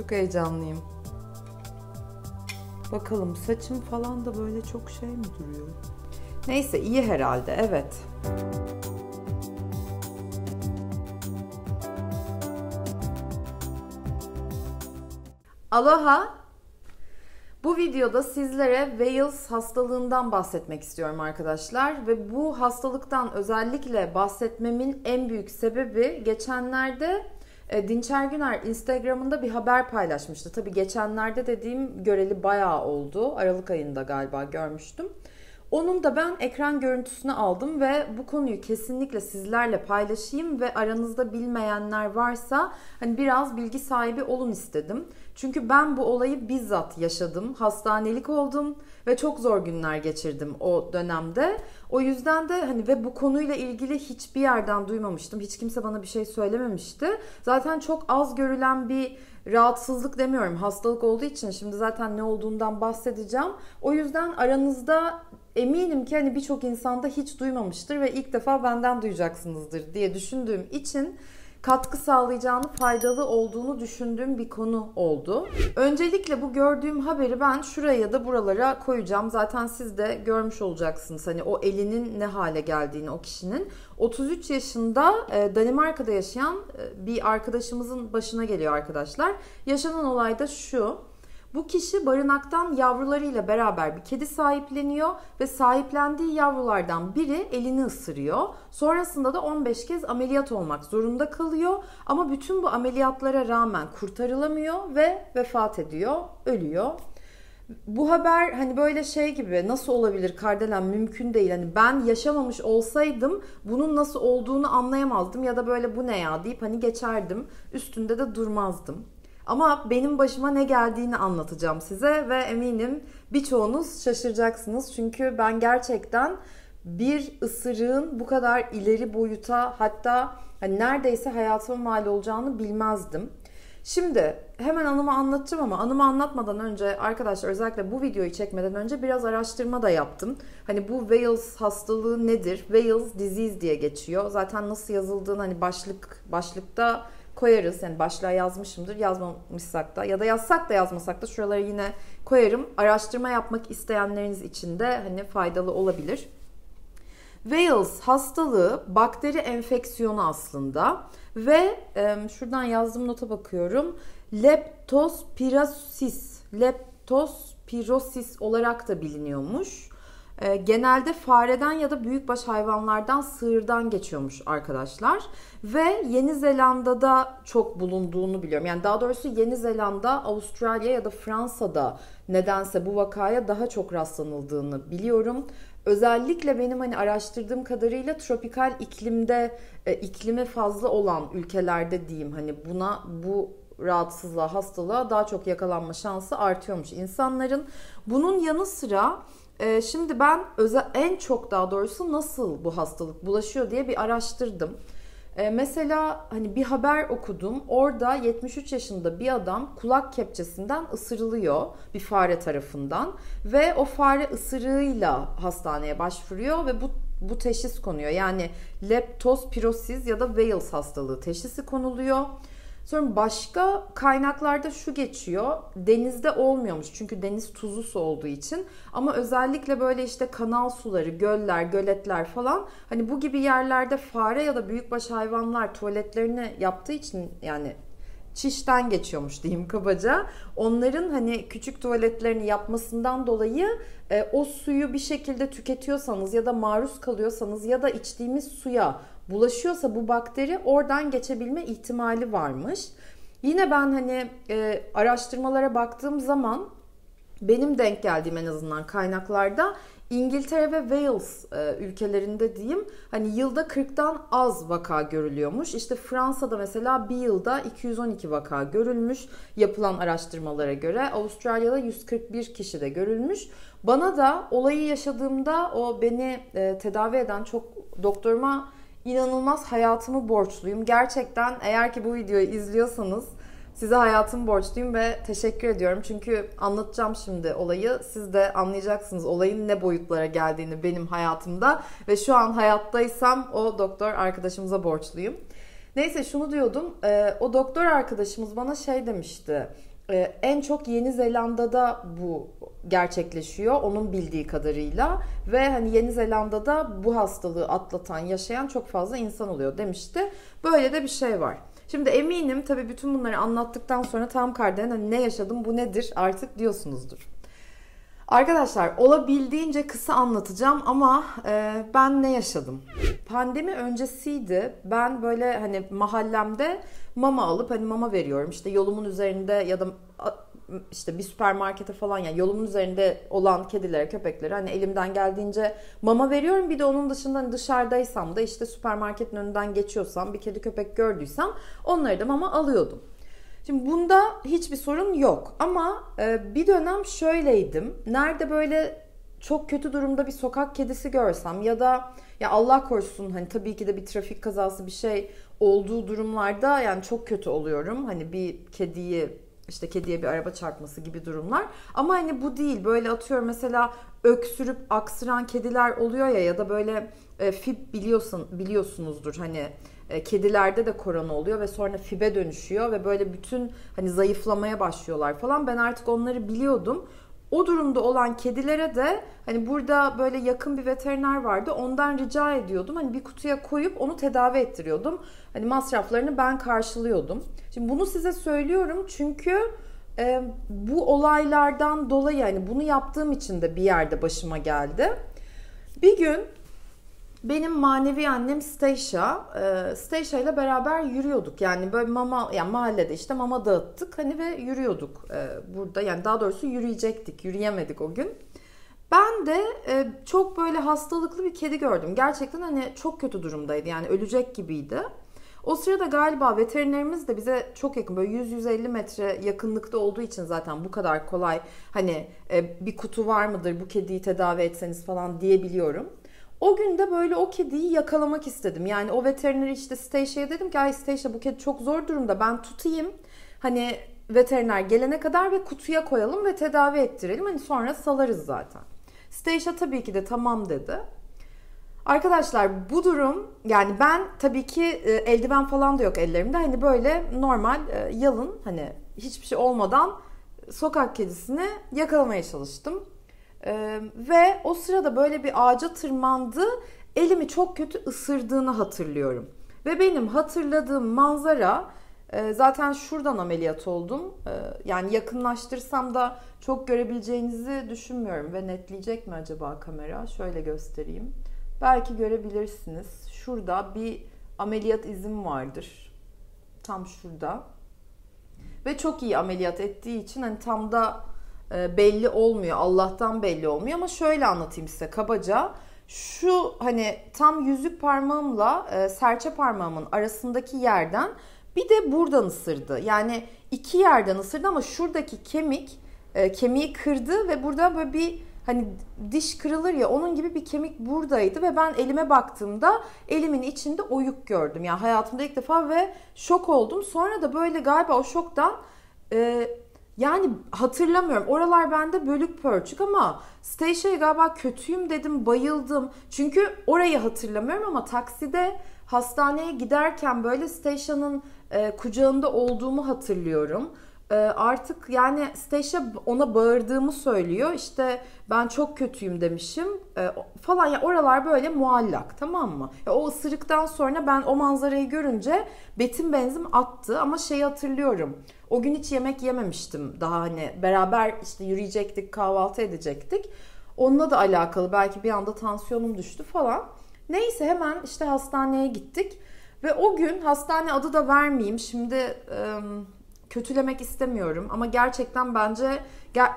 Çok heyecanlıyım. Bakalım saçım falan da böyle çok şey mi duruyor? Neyse iyi herhalde, evet. Aloha! Bu videoda sizlere Weil's hastalığından bahsetmek istiyorum arkadaşlar. Ve bu hastalıktan özellikle bahsetmemin en büyük sebebi geçenlerde Dinçer Güner Instagram'ında bir haber paylaşmıştı. Tabii geçenlerde dediğim göreli bayağı oldu. Aralık ayında galiba görmüştüm. Onun da ben ekran görüntüsünü aldım ve bu konuyu kesinlikle sizlerle paylaşayım ve aranızda bilmeyenler varsa hani biraz bilgi sahibi olun istedim. Çünkü ben bu olayı bizzat yaşadım, hastanelik oldum ve çok zor günler geçirdim o dönemde. O yüzden de hani ve bu konuyla ilgili hiçbir yerden duymamıştım, hiç kimse bana bir şey söylememişti. Zaten çok az görülen bir rahatsızlık demiyorum, hastalık olduğu için şimdi zaten ne olduğundan bahsedeceğim. O yüzden aranızda eminim ki hani birçok insanda hiç duymamıştır ve ilk defa benden duyacaksınızdır diye düşündüğüm için katkı sağlayacağını, faydalı olduğunu düşündüğüm bir konu oldu. Öncelikle bu gördüğüm haberi ben şuraya ya da buralara koyacağım. Zaten siz de görmüş olacaksınız hani o elinin ne hale geldiğini o kişinin. 33 yaşında Danimarka'da yaşayan bir arkadaşımızın başına geliyor arkadaşlar. Yaşanan olay da şu. Bu kişi barınaktan yavrularıyla beraber bir kedi sahipleniyor ve sahiplendiği yavrulardan biri elini ısırıyor. Sonrasında da 15 kez ameliyat olmak zorunda kalıyor ama bütün bu ameliyatlara rağmen kurtarılamıyor ve vefat ediyor, ölüyor. Bu haber hani böyle şey gibi nasıl olabilir Kardelen, mümkün değil. Hani ben yaşamamış olsaydım bunun nasıl olduğunu anlayamazdım ya da böyle bu ne ya deyip hani geçerdim, üstünde de durmazdım. Ama benim başıma ne geldiğini anlatacağım size ve eminim birçoğunuz şaşıracaksınız. Çünkü ben gerçekten bir ısırığın bu kadar ileri boyuta, hatta hani neredeyse hayatıma mal olacağını bilmezdim. Şimdi hemen anımı anlatacağım ama anımı anlatmadan önce arkadaşlar, özellikle bu videoyu çekmeden önce biraz araştırma da yaptım. Hani bu Weil's hastalığı nedir? Weil's disease diye geçiyor. Zaten nasıl yazıldığını hani başlıkta koyarız. Yani başlığa yazmışımdır. Yazmamışsak da ya da yazsak da yazmasak da şuraları yine koyarım. Araştırma yapmak isteyenleriniz için de hani faydalı olabilir. Weil's hastalığı bakteri enfeksiyonu aslında ve şuradan yazdığım nota bakıyorum. Leptospirosis olarak da biliniyormuş. Genelde fareden ya da büyükbaş hayvanlardan, sığırdan geçiyormuş arkadaşlar. Ve Yeni Zelanda'da çok bulunduğunu biliyorum. Yani daha doğrusu Yeni Zelanda, Avustralya ya da Fransa'da nedense bu vakaya daha çok rastlanıldığını biliyorum. Özellikle benim hani araştırdığım kadarıyla tropikal iklimde, iklimi fazla olan ülkelerde diyeyim hani buna, bu rahatsızlığa, hastalığa daha çok yakalanma şansı artıyormuş insanların. Bunun yanı sıra şimdi ben en çok, daha doğrusu nasıl bu hastalık bulaşıyor diye bir araştırdım. Mesela hani bir haber okudum. Orada 73 yaşında bir adam kulak kepçesinden ısırılıyor bir fare tarafından. Ve o fare ısırığıyla hastaneye başvuruyor ve bu teşhis konuyor. Yani leptospirosis ya da Weil's hastalığı teşhisi konuluyor. Sonra başka kaynaklarda şu geçiyor, denizde olmuyormuş çünkü deniz tuzlu su olduğu için, ama özellikle böyle işte kanal suları, göller, göletler falan hani bu gibi yerlerde fare ya da büyükbaş hayvanlar tuvaletlerini yaptığı için, yani çişten geçiyormuş diyeyim kabaca, onların hani küçük tuvaletlerini yapmasından dolayı o suyu bir şekilde tüketiyorsanız ya da maruz kalıyorsanız ya da içtiğimiz suya bulaşıyorsa bu bakteri, oradan geçebilme ihtimali varmış. Yine ben hani araştırmalara baktığım zaman benim denk geldiğim en azından kaynaklarda İngiltere ve Wales ülkelerinde diyeyim hani yılda 40'tan az vaka görülüyormuş. İşte Fransa'da mesela bir yılda 212 vaka görülmüş yapılan araştırmalara göre. Avustralya'da 141 kişi de görülmüş. Bana da olayı yaşadığımda o beni tedavi eden çok doktoruma İnanılmaz hayatımı borçluyum. Gerçekten eğer ki bu videoyu izliyorsanız size hayatımı borçluyum ve teşekkür ediyorum. Çünkü anlatacağım şimdi olayı. Siz de anlayacaksınız olayın ne boyutlara geldiğini benim hayatımda. Ve şu an hayattaysam o doktor arkadaşımıza borçluyum. Neyse şunu diyordum. O doktor arkadaşımız bana şey demişti. En çok Yeni Zelanda'da bu gerçekleşiyor onun bildiği kadarıyla ve hani Yeni Zelanda'da bu hastalığı atlatan, yaşayan çok fazla insan oluyor demişti. Böyle de bir şey var. Şimdi eminim tabii bütün bunları anlattıktan sonra tam Kardelen hani ne yaşadım, bu nedir artık diyorsunuzdur. Arkadaşlar olabildiğince kısa anlatacağım ama ben ne yaşadım? Pandemi öncesiydi. Ben böyle hani mahallemde mama alıp hani mama veriyorum. İşte yolumun üzerinde ya da işte bir süpermarkete falan yani yolumun üzerinde olan kedilere, köpeklere hani elimden geldiğince mama veriyorum. Bir de onun dışında hani dışarıdaysam da işte süpermarketin önünden geçiyorsam, bir kedi köpek gördüysem onları da mama alıyordum. Şimdi bunda hiçbir sorun yok ama bir dönem şöyleydim. Nerede böyle çok kötü durumda bir sokak kedisi görsem ya da ya Allah korusun hani tabii ki de bir trafik kazası bir şey olduğu durumlarda yani çok kötü oluyorum. Hani bir kediyi işte kediye bir araba çarpması gibi durumlar. Ama hani bu değil. Böyle atıyorum mesela öksürüp aksıran kediler oluyor ya ya da böyle fib biliyorsunuzdur hani kedilerde de korona oluyor ve sonra fibe dönüşüyor ve böyle bütün hani zayıflamaya başlıyorlar falan. Ben artık onları biliyordum. O durumda olan kedilere de hani burada böyle yakın bir veteriner vardı. Ondan rica ediyordum. Hani bir kutuya koyup onu tedavi ettiriyordum. Hani masraflarını ben karşılıyordum. Şimdi bunu size söylüyorum çünkü bu olaylardan dolayı yani bunu yaptığım için de bir yerde başıma geldi. Bir gün benim manevi annem Stacia, Stacia ile beraber yürüyorduk. Yani böyle mama, yani mahallede işte mama dağıttık hani ve yürüyorduk burada. Yani daha doğrusu yürüyecektik, yürüyemedik o gün. Ben de çok böyle hastalıklı bir kedi gördüm. Gerçekten hani çok kötü durumdaydı yani ölecek gibiydi. O sırada galiba veterinerimiz de bize çok yakın böyle 100-150 metre yakınlıkta olduğu için zaten bu kadar kolay hani bir kutu var mıdır bu kediyi tedavi etseniz falan diyebiliyorum. O gün de böyle o kediyi yakalamak istedim. Yani o veterineri işte Stacia'ya dedim ki ay Stacia bu kedi çok zor durumda ben tutayım. Hani veteriner gelene kadar ve kutuya koyalım ve tedavi ettirelim. Hani sonra salarız zaten. Stacia tabii ki de tamam dedi. Arkadaşlar bu durum yani ben tabii ki eldiven falan da yok ellerimde. Hani böyle normal yalın hani hiçbir şey olmadan sokak kedisini yakalamaya çalıştım. Ve o sırada böyle bir ağaca tırmandı, elimi çok kötü ısırdığını hatırlıyorum. Ve benim hatırladığım manzara, zaten şuradan ameliyat oldum. Yani yakınlaştırsam da çok görebileceğinizi düşünmüyorum. Ve netleyecek mi acaba kamera? Şöyle göstereyim. Belki görebilirsiniz. Şurada bir ameliyat izim vardır. Tam şurada. Ve çok iyi ameliyat ettiği için hani tam da belli olmuyor. Allah'tan belli olmuyor ama şöyle anlatayım size kabaca. Şu hani tam yüzük parmağımla serçe parmağımın arasındaki yerden bir de buradan ısırdı. Yani iki yerden ısırdı ama şuradaki kemiği kırdı ve burada böyle bir hani diş kırılır ya onun gibi bir kemik buradaydı ve ben elime baktığımda elimin içinde oyuk gördüm. Yani hayatımda ilk defa ve şok oldum. Sonra da böyle galiba o şoktan yani hatırlamıyorum. Oralar bende bölük pörçük ama Stacia'ya galiba kötüyüm dedim, bayıldım. Çünkü orayı hatırlamıyorum ama takside hastaneye giderken böyle Stacia'nın kucağında olduğumu hatırlıyorum. Artık yani Stacia ona bağırdığımı söylüyor. İşte ben çok kötüyüm demişim falan. Yani oralar böyle muallak, tamam mı? Ya o ısırıktan sonra ben o manzarayı görünce betim benzim attı ama şeyi hatırlıyorum. O gün hiç yemek yememiştim daha hani beraber işte yürüyecektik, kahvaltı edecektik. Onunla da alakalı belki bir anda tansiyonum düştü falan. Neyse hemen işte hastaneye gittik ve o gün hastane adı da vermeyeyim şimdi kötülemek istemiyorum ama gerçekten bence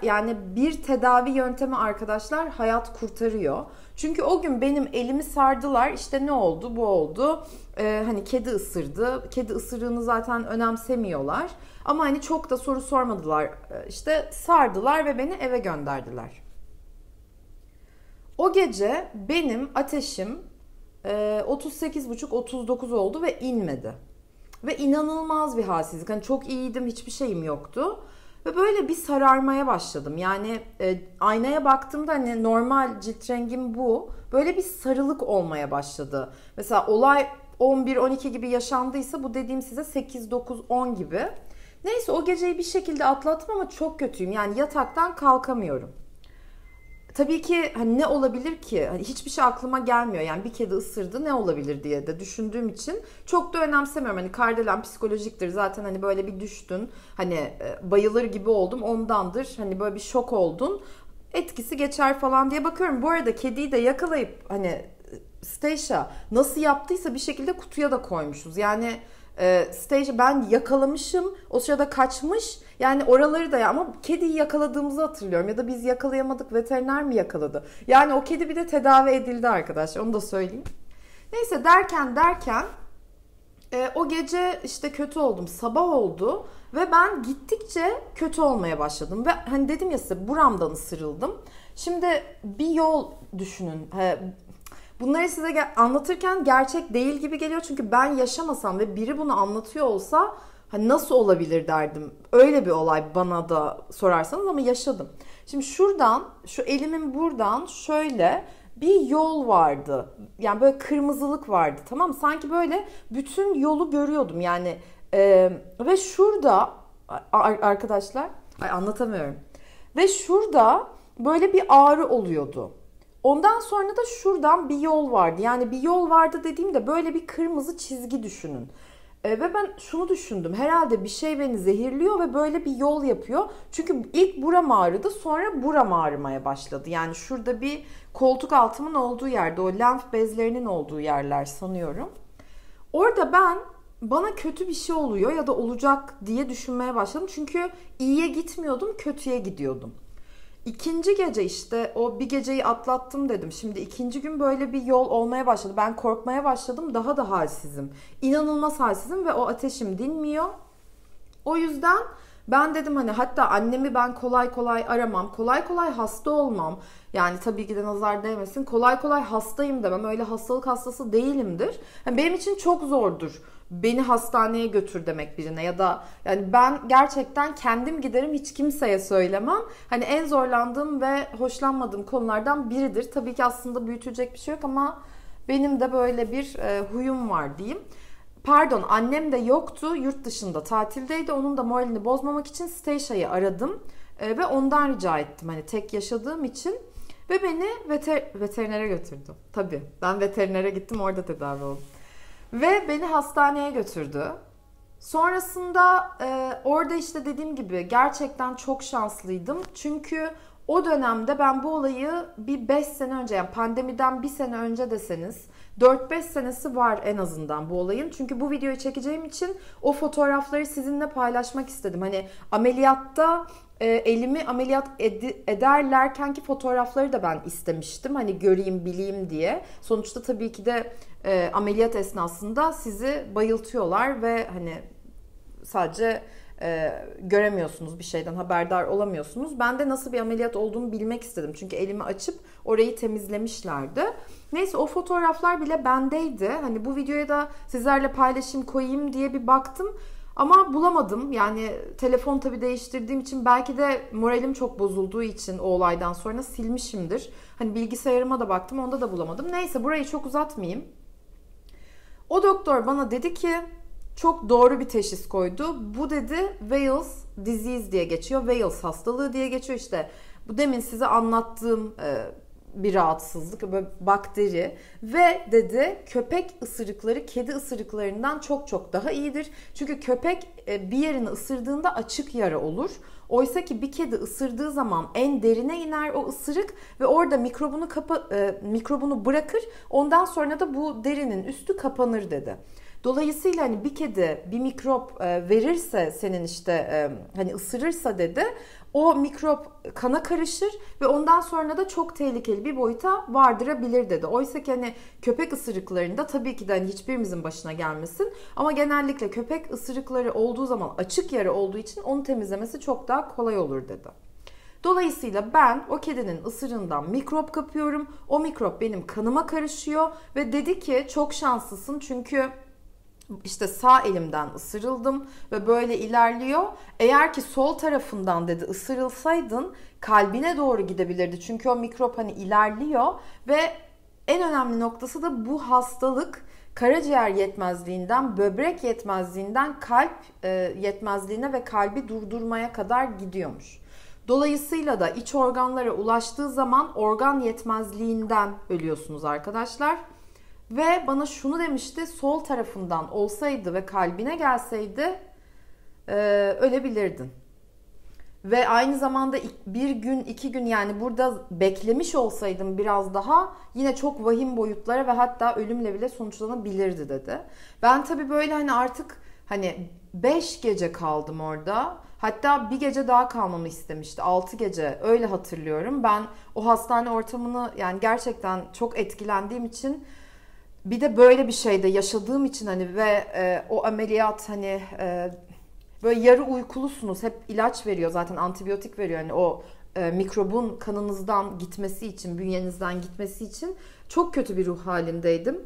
yani bir tedavi yöntemi arkadaşlar hayat kurtarıyor. Çünkü o gün benim elimi sardılar işte ne oldu bu oldu hani kedi ısırdı, kedi ısırığını zaten önemsemiyorlar ama hani çok da soru sormadılar işte sardılar ve beni eve gönderdiler. O gece benim ateşim 38,5-39 oldu ve inmedi. Ve inanılmaz bir halsizlik. Hani çok iyiydim, hiçbir şeyim yoktu. Ve böyle bir sararmaya başladım. Yani aynaya baktığımda hani normal cilt rengim bu. Böyle bir sarılık olmaya başladı. Mesela olay 11-12 gibi yaşandıysa bu dediğim size 8-9-10 gibi. Neyse o geceyi bir şekilde atlattım ama çok kötüyüm. Yani yataktan kalkamıyorum. Tabii ki hani ne olabilir ki? Hani hiçbir şey aklıma gelmiyor. Yani bir kedi ısırdı, ne olabilir diye de düşündüğüm için çok da önemsemiyorum. Hani Kardelen psikolojiktir zaten, hani böyle bir düştün, hani bayılır gibi oldum ondandır. Hani böyle bir şok oldun, etkisi geçer falan diye bakıyorum. Bu arada kediyi de yakalayıp hani Stacia nasıl yaptıysa bir şekilde kutuya da koymuşuz. Yani Stacia ben yakalamışım, o sırada kaçmış. Yani oraları da, ya ama kediyi yakaladığımızı hatırlıyorum ya da biz yakalayamadık, veteriner mi yakaladı? Yani o kedi bir de tedavi edildi arkadaşlar, onu da söyleyeyim. Neyse derken o gece işte kötü oldum, sabah oldu ve ben gittikçe kötü olmaya başladım. Ve hani dedim ya size, buramdan ısırıldım. Şimdi bir yol düşünün. Bunları size anlatırken gerçek değil gibi geliyor. Çünkü ben yaşamasam ve biri bunu anlatıyor olsa hani nasıl olabilir derdim. Öyle bir olay bana da sorarsanız, ama yaşadım. Şimdi şuradan, şu elimin buradan şöyle bir yol vardı. Yani böyle kırmızılık vardı, tamam mı? Sanki böyle bütün yolu görüyordum yani. Ve şurada arkadaşlar, anlatamıyorum. Ve şurada böyle bir ağrı oluyordu. Ondan sonra da şuradan bir yol vardı. Yani bir yol vardı dediğimde böyle bir kırmızı çizgi düşünün. Ve ben şunu düşündüm. Herhalde bir şey beni zehirliyor ve böyle bir yol yapıyor. Çünkü ilk buram ağrıdı, sonra buram ağrımaya başladı. Yani şurada bir koltuk altımın olduğu yerde, o lenf bezlerinin olduğu yerler sanıyorum. Orada ben bana kötü bir şey oluyor ya da olacak diye düşünmeye başladım. Çünkü iyiye gitmiyordum, kötüye gidiyordum. İkinci gece işte o bir geceyi atlattım dedim. Şimdi ikinci gün böyle bir yol olmaya başladı. Ben korkmaya başladım. Daha da halsizim. İnanılmaz halsizim ve o ateşim dinmiyor. O yüzden ben dedim hani, hatta annemi ben kolay kolay aramam. Kolay kolay hasta olmam. Yani tabii ki de nazar değmesin. Kolay kolay hastayım demem. Öyle hastalık hastası değilimdir. Yani benim için çok zordur. Beni hastaneye götür demek birine ya da yani ben gerçekten kendim giderim, hiç kimseye söylemem. Hani en zorlandığım ve hoşlanmadığım konulardan biridir. Tabii ki aslında büyütecek bir şey yok ama benim de böyle bir huyum var diyeyim. Pardon, annem de yoktu, yurt dışında tatildeydi. Onun da moralini bozmamak için Stacia'yı aradım ve ondan rica ettim hani tek yaşadığım için. Ve beni veterinere götürdü. Tabii ben veterinere gittim, orada tedavi oldum. Ve beni hastaneye götürdü. Sonrasında orada işte dediğim gibi gerçekten çok şanslıydım. Çünkü o dönemde ben bu olayı bir 5 sene önce, yani pandemiden bir sene önce deseniz 4-5 senesi var en azından bu olayın. Çünkü bu videoyu çekeceğim için o fotoğrafları sizinle paylaşmak istedim. Hani ameliyatta elimi ameliyat ederlerkenki fotoğrafları da ben istemiştim. Hani göreyim, bileyim diye. Sonuçta tabii ki de ameliyat esnasında sizi bayıltıyorlar ve hani sadece göremiyorsunuz, bir şeyden haberdar olamıyorsunuz. Ben de nasıl bir ameliyat olduğunu bilmek istedim. Çünkü elimi açıp orayı temizlemişlerdi. Neyse o fotoğraflar bile bendeydi. Hani bu videoya da sizlerle paylaşayım, koyayım diye bir baktım. Ama bulamadım. Yani telefon tabii değiştirdiğim için, belki de moralim çok bozulduğu için o olaydan sonra silmişimdir. Hani bilgisayarıma da baktım, onda da bulamadım. Neyse burayı çok uzatmayayım. O doktor bana dedi ki çok doğru bir teşhis koydu. Bu dedi Weil's disease diye geçiyor. Weil's hastalığı diye geçiyor işte. Bu demin size anlattığım bir rahatsızlık, böyle bakteri ve dedi köpek ısırıkları kedi ısırıklarından çok çok daha iyidir. Çünkü köpek bir yerini ısırdığında açık yara olur. Oysa ki bir kedi ısırdığı zaman en derine iner o ısırık ve orada mikrobunu bırakır. Ondan sonra da bu derinin üstü kapanır dedi. Dolayısıyla hani bir kedi bir mikrop verirse, senin işte hani ısırırsa dedi, o mikrop kana karışır ve ondan sonra da çok tehlikeli bir boyuta vardırabilir dedi. Oysa ki hani köpek ısırıklarında tabii ki de hani hiçbirimizin başına gelmesin ama genellikle köpek ısırıkları olduğu zaman açık yara olduğu için onu temizlemesi çok daha kolay olur dedi. Dolayısıyla ben o kedinin ısırığından mikrop kapıyorum. O mikrop benim kanıma karışıyor ve dedi ki çok şanslısın çünkü İşte sağ elimden ısırıldım ve böyle ilerliyor. Eğer ki sol tarafından dedi ısırılsaydın kalbine doğru gidebilirdi. Çünkü o mikrop hani ilerliyor ve en önemli noktası da bu hastalık karaciğer yetmezliğinden, böbrek yetmezliğinden kalp yetmezliğine ve kalbi durdurmaya kadar gidiyormuş. Dolayısıyla da iç organlara ulaştığı zaman organ yetmezliğinden ölüyorsunuz arkadaşlar. Ve bana şunu demişti, sol tarafından olsaydı ve kalbine gelseydi ölebilirdin. Ve aynı zamanda bir gün, iki gün, yani burada beklemiş olsaydım biraz daha yine çok vahim boyutlara ve hatta ölümle bile sonuçlanabilirdi dedi. Ben tabii böyle hani artık hani 5 gece kaldım orada. Hatta bir gece daha kalmamı istemişti. 6 gece öyle hatırlıyorum. Ben o hastane ortamını yani gerçekten çok etkilendiğim için, bir de böyle bir şeyde yaşadığım için hani ve o ameliyat hani... Böyle yarı uykulusunuz, hep ilaç veriyor zaten, antibiyotik veriyor yani o mikrobun kanınızdan gitmesi için, bünyenizden gitmesi için çok kötü bir ruh halindeydim.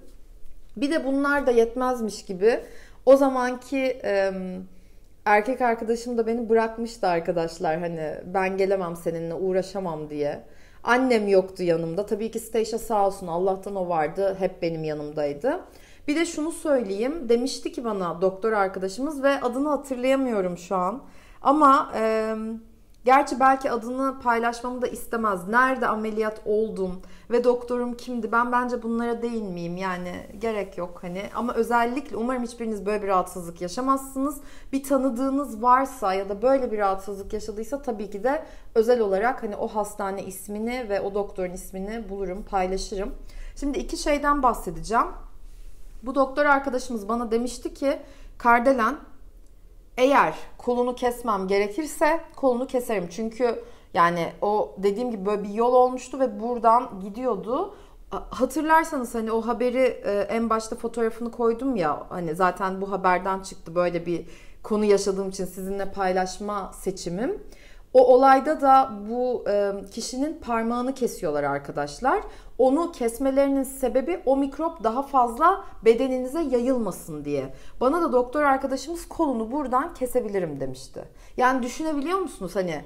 Bir de bunlar da yetmezmiş gibi o zamanki erkek arkadaşım da beni bırakmıştı arkadaşlar, hani ben gelemem seninle, uğraşamam diye. Annem yoktu yanımda, tabii ki Stacia sağ olsun, Allah'tan o vardı, hep benim yanımdaydı. Bir de şunu söyleyeyim, demişti ki bana doktor arkadaşımız ve adını hatırlayamıyorum şu an. Ama gerçi belki adını paylaşmamı da istemez. Nerede ameliyat oldum ve doktorum kimdi? Ben bence bunlara değil miyim? Yani gerek yok hani. Ama özellikle umarım hiçbiriniz böyle bir rahatsızlık yaşamazsınız. Bir tanıdığınız varsa ya da böyle bir rahatsızlık yaşadıysa tabii ki de özel olarak hani o hastane ismini ve o doktorun ismini bulurum, paylaşırım. Şimdi iki şeyden bahsedeceğim. Bu doktor arkadaşımız bana demişti ki, Kardelen, eğer kolunu kesmem gerekirse kolunu keserim. Çünkü yani o dediğim gibi böyle bir yol olmuştu ve buradan gidiyordu. Hatırlarsanız hani o haberi en başta fotoğrafını koydum ya, hani zaten bu haberden çıktı, böyle bir konu yaşadığım için sizinle paylaşma seçimim. O olayda da bu kişinin parmağını kesiyorlar arkadaşlar. Onu kesmelerinin sebebi o mikrop daha fazla bedeninize yayılmasın diye. Bana da doktor arkadaşımız kolunu buradan kesebilirim demişti. Yani düşünebiliyor musunuz, hani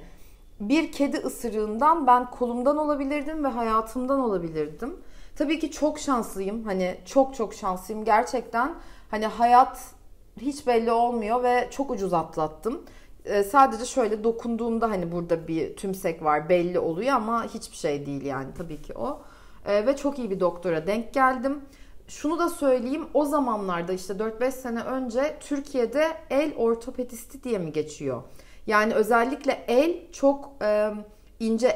bir kedi ısırığından ben kolumdan olabilirdim ve hayatımdan olabilirdim. Tabii ki çok şanslıyım, hani çok şanslıyım gerçekten. Hani hayat hiç belli olmuyor ve çok ucuz atlattım. Sadece şöyle dokunduğumda hani burada bir tümsek var, belli oluyor ama hiçbir şey değil yani tabii ki o. Ve çok iyi bir doktora denk geldim. Şunu da söyleyeyim, o zamanlarda işte 4-5 sene önce Türkiye'de el ortopedisti diye mi geçiyor? Yani özellikle el, çok ince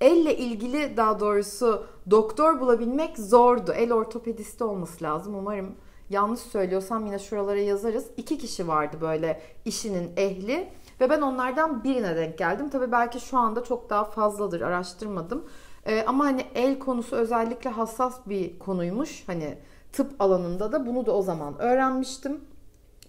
elle ilgili daha doğrusu doktor bulabilmek zordu. El ortopedisti olması lazım umarım. Yanlış söylüyorsam yine şuralara yazarız. 2 kişi vardı böyle işinin ehli ve ben onlardan birine denk geldim. Tabii belki şu anda çok daha fazladır, araştırmadım. Ama hani el konusu özellikle hassas bir konuymuş. Hani tıp alanında da bunu da o zaman öğrenmiştim.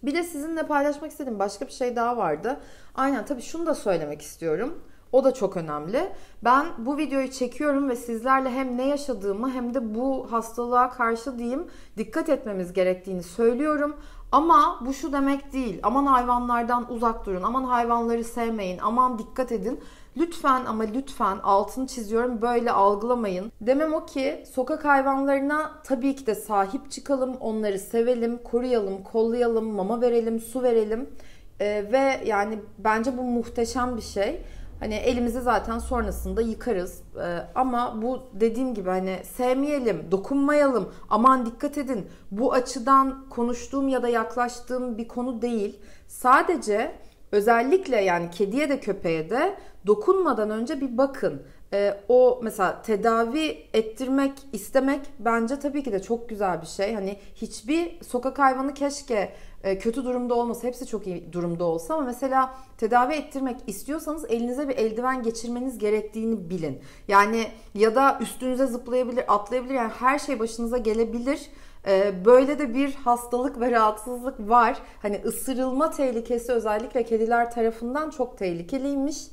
Bir de sizinle paylaşmak istediğim başka bir şey daha vardı. Aynen, tabii şunu da söylemek istiyorum. O da çok önemli. Ben bu videoyu çekiyorum ve sizlerle hem ne yaşadığımı hem de bu hastalığa karşı diyeyim dikkat etmemiz gerektiğini söylüyorum. Ama bu şu demek değil. Aman hayvanlardan uzak durun, aman hayvanları sevmeyin, aman dikkat edin. Lütfen ama lütfen altını çiziyorum, böyle algılamayın. Demem o ki sokak hayvanlarına tabii ki de sahip çıkalım, onları sevelim, koruyalım, kollayalım, mama verelim, su verelim. Ve yani bence bu muhteşem bir şey. Hani elimizi zaten sonrasında yıkarız ama bu dediğim gibi hani sevmeyelim, dokunmayalım, aman dikkat edin. Bu açıdan konuştuğum ya da yaklaştığım bir konu değil. Sadece özellikle yani kediye de köpeğe de dokunmadan önce bir bakın. O mesela tedavi ettirmek, istemek bence tabii ki de çok güzel bir şey. Hani hiçbir sokak hayvanı keşke kötü durumda olmasa, hepsi çok iyi durumda olsa, ama mesela tedavi ettirmek istiyorsanız elinize bir eldiven geçirmeniz gerektiğini bilin. Yani ya da üstünüze zıplayabilir, atlayabilir, yani her şey başınıza gelebilir. Böyle de bir hastalık ve rahatsızlık var. Hani ısırılma tehlikesi özellikle kediler tarafından çok tehlikeliymiş.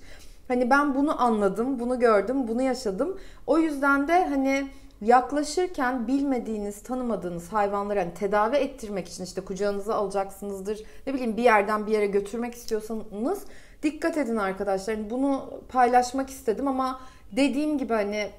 Hani ben bunu anladım, bunu gördüm, bunu yaşadım. O yüzden de hani yaklaşırken bilmediğiniz, tanımadığınız hayvanları hani tedavi ettirmek için işte kucağınıza alacaksınızdır. Ne bileyim, bir yerden bir yere götürmek istiyorsanız dikkat edin arkadaşlar. Yani bunu paylaşmak istedim ama dediğim gibi hani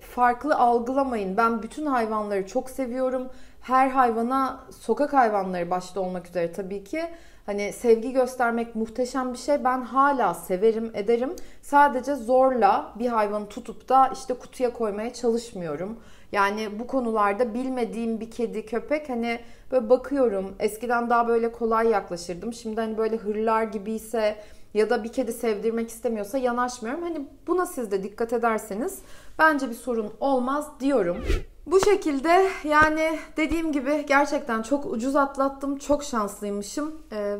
farklı algılamayın. Ben bütün hayvanları çok seviyorum. her hayvana, sokak hayvanları başta olmak üzere tabii ki hani sevgi göstermek muhteşem bir şey. Ben hala severim, ederim. Sadece zorla bir hayvanı tutup da işte kutuya koymaya çalışmıyorum. Yani bu konularda bilmediğim bir kedi, köpek hani böyle bakıyorum. Eskiden daha böyle kolay yaklaşırdım. Şimdi hani böyle hırlar gibiyse ya da bir kedi sevdirmek istemiyorsa yanaşmıyorum. Hani buna siz de dikkat ederseniz bence bir sorun olmaz diyorum. Bu şekilde yani dediğim gibi gerçekten çok ucuz atlattım. Çok şanslıymışım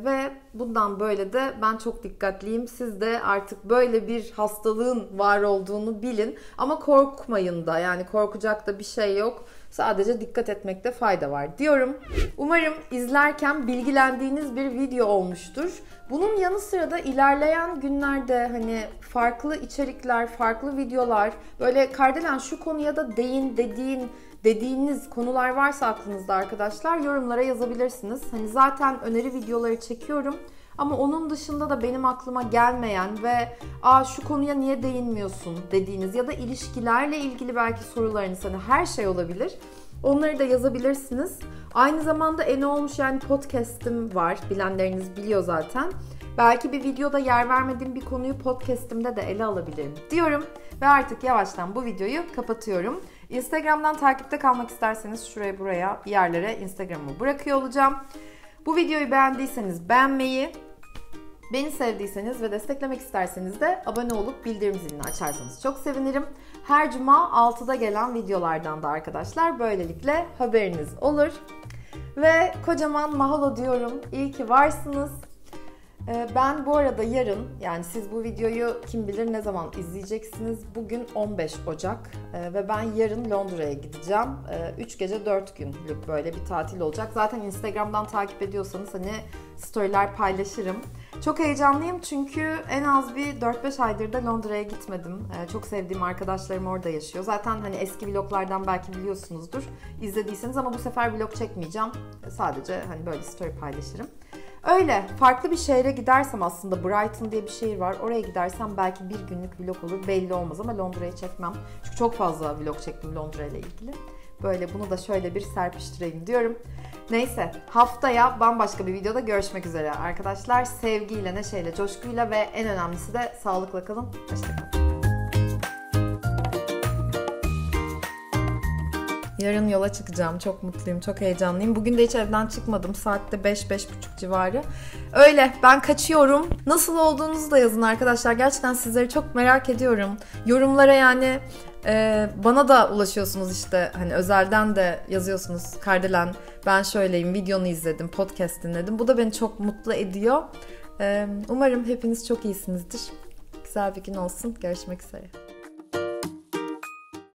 ve bundan böyle de ben çok dikkatliyim. Siz de artık böyle bir hastalığın var olduğunu bilin. Ama korkmayın da, yani korkacak da bir şey yok. Sadece dikkat etmekte fayda var diyorum. Umarım izlerken bilgilendiğiniz bir video olmuştur. Bunun yanı sıra da ilerleyen günlerde hani farklı içerikler, farklı videolar, böyle Kardelen şu konuya da değin dediğiniz konular varsa aklınızda arkadaşlar yorumlara yazabilirsiniz. Hani zaten öneri videoları çekiyorum. Ama onun dışında da benim aklıma gelmeyen ve "Aa, şu konuya niye değinmiyorsun?" dediğiniz ya da ilişkilerle ilgili belki sorularınız, hani her şey olabilir. Onları da yazabilirsiniz. Aynı zamanda "Ne olmuş yani" podcast'im var. Bilenleriniz biliyor zaten. Belki bir videoda yer vermediğim bir konuyu podcast'imde de ele alabilirim diyorum. Ve artık yavaştan bu videoyu kapatıyorum. Instagram'dan takipte kalmak isterseniz şuraya buraya bir yerlere Instagram'ı bırakıyor olacağım. Bu videoyu beğendiyseniz beğenmeyi, beni sevdiyseniz ve desteklemek isterseniz de abone olup bildirim zilini açarsanız çok sevinirim. Her cuma 6'da gelen videolardan da arkadaşlar böylelikle haberiniz olur. Ve kocaman mahalo diyorum. İyi ki varsınız. Ben bu arada yarın, yani siz bu videoyu kim bilir ne zaman izleyeceksiniz. Bugün 15 Ocak ve ben yarın Londra'ya gideceğim. 3 gece 4 günlük böyle bir tatil olacak. Zaten Instagram'dan takip ediyorsanız hani storyler paylaşırım. Çok heyecanlıyım çünkü en az bir 4-5 aydır da Londra'ya gitmedim. Çok sevdiğim arkadaşlarım orada yaşıyor. Zaten hani eski vloglardan belki biliyorsunuzdur, izlediyseniz, ama bu sefer vlog çekmeyeceğim. Sadece hani böyle story paylaşırım. Öyle farklı bir şehre gidersem, aslında Brighton diye bir şehir var. Oraya gidersem belki bir günlük vlog olur, belli olmaz, ama Londra'yı çekmem. Çünkü çok fazla vlog çektim Londra ile ilgili. Böyle bunu da şöyle bir serpiştireyim diyorum. Neyse, haftaya bambaşka bir videoda görüşmek üzere arkadaşlar. Sevgiyle, neşeyle, coşkuyla ve en önemlisi de sağlıkla kalın. Hoşçakalın. Yarın yola çıkacağım. Çok mutluyum, çok heyecanlıyım. Bugün de hiç evden çıkmadım. Saatte 5-5.30 civarı. Öyle, ben kaçıyorum. Nasıl olduğunuzu da yazın arkadaşlar. Gerçekten sizleri çok merak ediyorum. Yorumlara yani bana da ulaşıyorsunuz işte. Hani özelden de yazıyorsunuz. "Kardelen, ben şöyleyim, videonu izledim, podcast dinledim." Bu da beni çok mutlu ediyor. Umarım hepiniz çok iyisinizdir. Güzel bir gün olsun. Görüşmek üzere.